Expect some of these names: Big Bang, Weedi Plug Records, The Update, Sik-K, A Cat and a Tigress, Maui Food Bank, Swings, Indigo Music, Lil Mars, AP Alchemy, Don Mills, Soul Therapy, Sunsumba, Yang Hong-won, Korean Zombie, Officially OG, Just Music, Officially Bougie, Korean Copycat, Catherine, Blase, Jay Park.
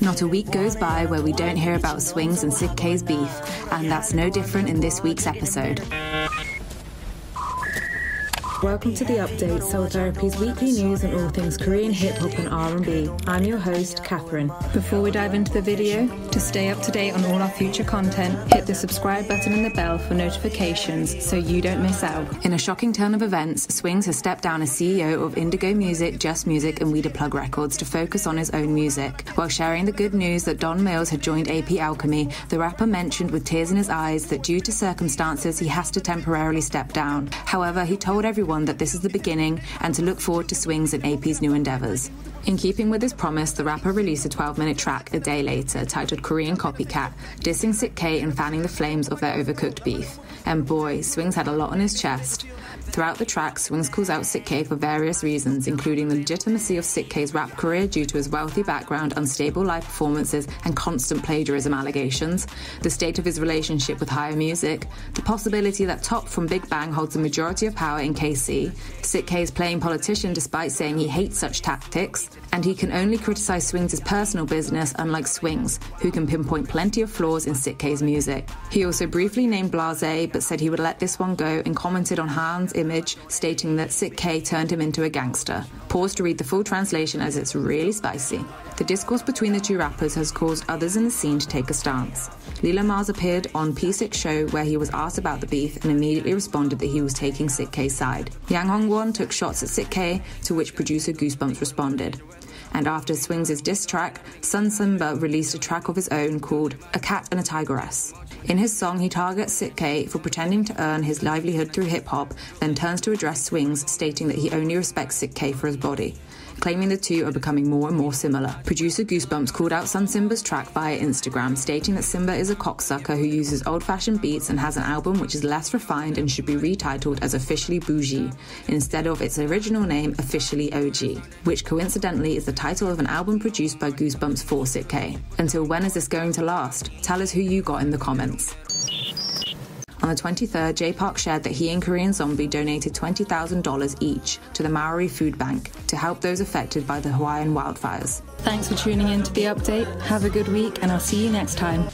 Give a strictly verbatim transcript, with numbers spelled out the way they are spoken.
Not a week goes by where we don't hear about Swings and Sik-K's beef, and that's no different in this week's episode. Welcome to The Update, Soul Therapy's weekly news on all things Korean hip-hop and R and B. I'm your host, Catherine. Before we dive into the video, to stay up to date on all our future content, hit the subscribe button and the bell for notifications so you don't miss out. In a shocking turn of events, Swings has stepped down as C E O of Indigo Music, Just Music and Weedi Plug Records to focus on his own music. While sharing the good news that Don Mills had joined A P Alchemy, the rapper mentioned with tears in his eyes that due to circumstances he has to temporarily step down. However, he told everyone that this is the beginning and to look forward to Swings and A P's new endeavours. In keeping with his promise, the rapper released a twelve minute track a day later titled Korean Copycat, dissing Sik-K and fanning the flames of their overcooked beef. And boy, Swings had a lot on his chest. Throughout the track, Swings calls out Sik-K for various reasons, including the legitimacy of Sik-K's rap career due to his wealthy background, unstable live performances, and constant plagiarism allegations, the state of his relationship with higher music, the possibility that Top from Big Bang holds the majority of power in K C, Sik-K's playing politician despite saying he hates such tactics, and he can only criticise Swings' personal business, unlike Swings, who can pinpoint plenty of flaws in Sik-K's music. He also briefly named Blase, but said he would let this one go and commented on Han's image, stating that Sik-K turned him into a gangster. Pause to read the full translation as it's really spicy. The discourse between the two rappers has caused others in the scene to take a stance. Lil Mars appeared on P six show where he was asked about the beef and immediately responded that he was taking Sik-K's side. Yang Hong-won took shots at Sik-K, to which producer Goosebumps responded. And after Swings' diss track, Sunsumba released a track of his own called A Cat and a Tigress. In his song, he targets Sik-K for pretending to earn his livelihood through hip-hop, then turns to address Swings, stating that he only respects Sik-K for his body, claiming the two are becoming more and more similar. Producer Goosebumps called out Sunsimba's track via Instagram, stating that Simba is a cocksucker who uses old-fashioned beats and has an album which is less refined and should be retitled as Officially Bougie, instead of its original name Officially O G, which coincidentally is the title of an album produced by Goosebumps for Sik-K. Until when is this going to last? Tell us who you got in the comments. On the twenty-third, Jay Park shared that he and Korean Zombie donated twenty thousand dollars each to the Maui Food Bank to help those affected by the Hawaiian wildfires. Thanks for tuning in to The Update. Have a good week and I'll see you next time.